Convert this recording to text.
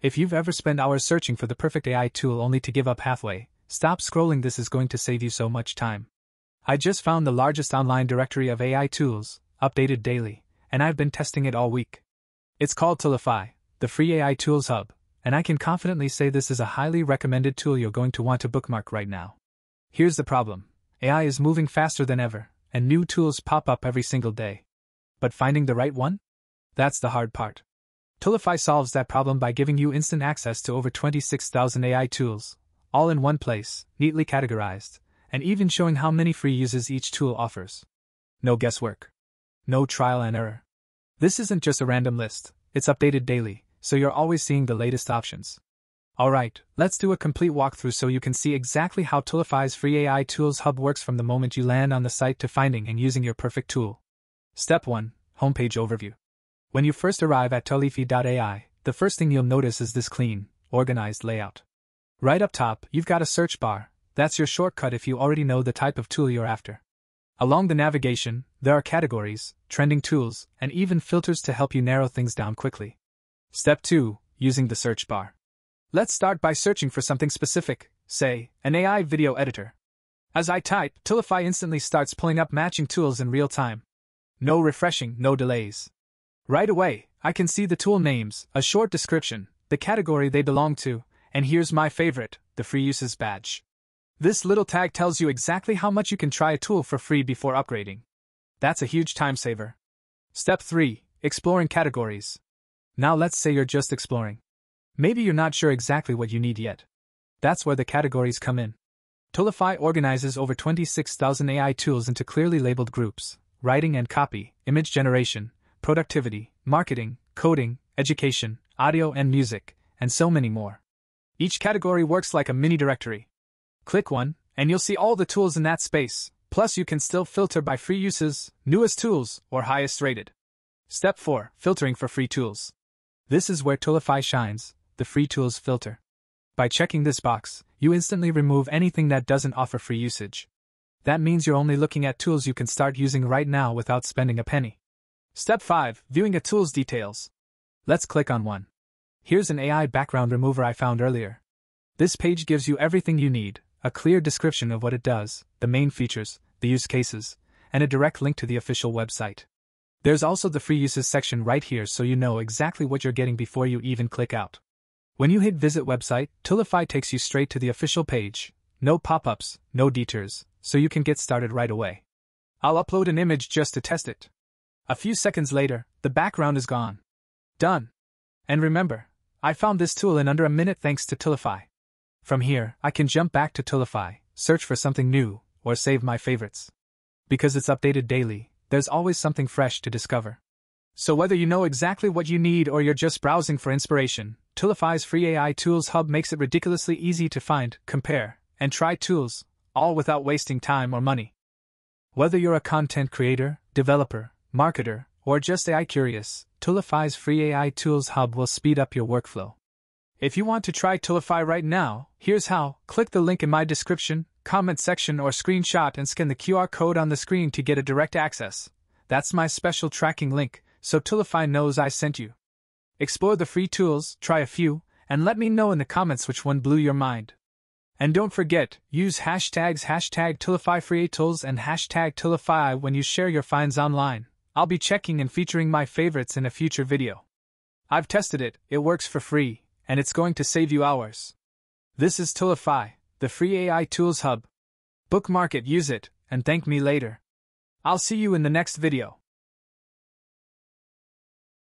If you've ever spent hours searching for the perfect AI tool only to give up halfway, stop scrolling. This is going to save you so much time. I just found the largest online directory of AI tools, updated daily, and I've been testing it all week. It's called Toolify, the free AI tools hub, and I can confidently say this is a highly recommended tool you're going to want to bookmark right now. Here's the problem. AI is moving faster than ever, and new tools pop up every single day. But finding the right one? That's the hard part. Toolify solves that problem by giving you instant access to over 26,000 AI tools, all in one place, neatly categorized, and even showing how many free uses each tool offers. No guesswork. No trial and error. This isn't just a random list, it's updated daily, so you're always seeing the latest options. Alright, let's do a complete walkthrough so you can see exactly how Toolify's free AI Tools Hub works from the moment you land on the site to finding and using your perfect tool. Step 1. Homepage Overview. When you first arrive at Toolify.ai, the first thing you'll notice is this clean, organized layout. Right up top, you've got a search bar. That's your shortcut if you already know the type of tool you're after. Along the navigation, there are categories, trending tools, and even filters to help you narrow things down quickly. Step 2. Using the search bar. Let's start by searching for something specific, say, an AI video editor. As I type, Toolify instantly starts pulling up matching tools in real time. No refreshing, no delays. Right away, I can see the tool names, a short description, the category they belong to, and here's my favorite, the free uses badge. This little tag tells you exactly how much you can try a tool for free before upgrading. That's a huge time saver. Step 3. Exploring categories. Now let's say you're just exploring. Maybe you're not sure exactly what you need yet. That's where the categories come in. Toolify organizes over 26,000 AI tools into clearly labeled groups: writing and copy, image generation, productivity, marketing, coding, education, audio and music, and so many more. Each category works like a mini directory. Click one, and you'll see all the tools in that space, plus you can still filter by free uses, newest tools, or highest rated. Step 4. Filtering for free tools. This is where Toolify shines, the free tools filter. By checking this box, you instantly remove anything that doesn't offer free usage. That means you're only looking at tools you can start using right now without spending a penny. Step 5. Viewing a tool's details. Let's click on one. Here's an AI background remover I found earlier. This page gives you everything you need: a clear description of what it does, the main features, the use cases, and a direct link to the official website. There's also the free uses section right here so you know exactly what you're getting before you even click out. When you hit visit website, Toolify takes you straight to the official page. No pop-ups, no detours, so you can get started right away. I'll upload an image just to test it. A few seconds later, the background is gone. Done. And remember, I found this tool in under a minute thanks to Toolify. From here, I can jump back to Toolify, search for something new, or save my favorites. Because it's updated daily, there's always something fresh to discover. So whether you know exactly what you need or you're just browsing for inspiration, Toolify's free AI Tools Hub makes it ridiculously easy to find, compare, and try tools, all without wasting time or money. Whether you're a content creator, developer, marketer, or just AI curious, Toolify's free AI Tools Hub will speed up your workflow. If you want to try Toolify right now, here's how. Click the link in my description, comment section, or screenshot and scan the QR code on the screen to get a direct access. That's my special tracking link, so Toolify knows I sent you. Explore the free tools, try a few, and let me know in the comments which one blew your mind. And don't forget, use hashtags #ToolifyFreeAITools and #Toolify when you share your finds online. I'll be checking and featuring my favorites in a future video. I've tested it, it works for free, and it's going to save you hours. This is Toolify, the free AI Tools Hub. Bookmark it, use it, and thank me later. I'll see you in the next video.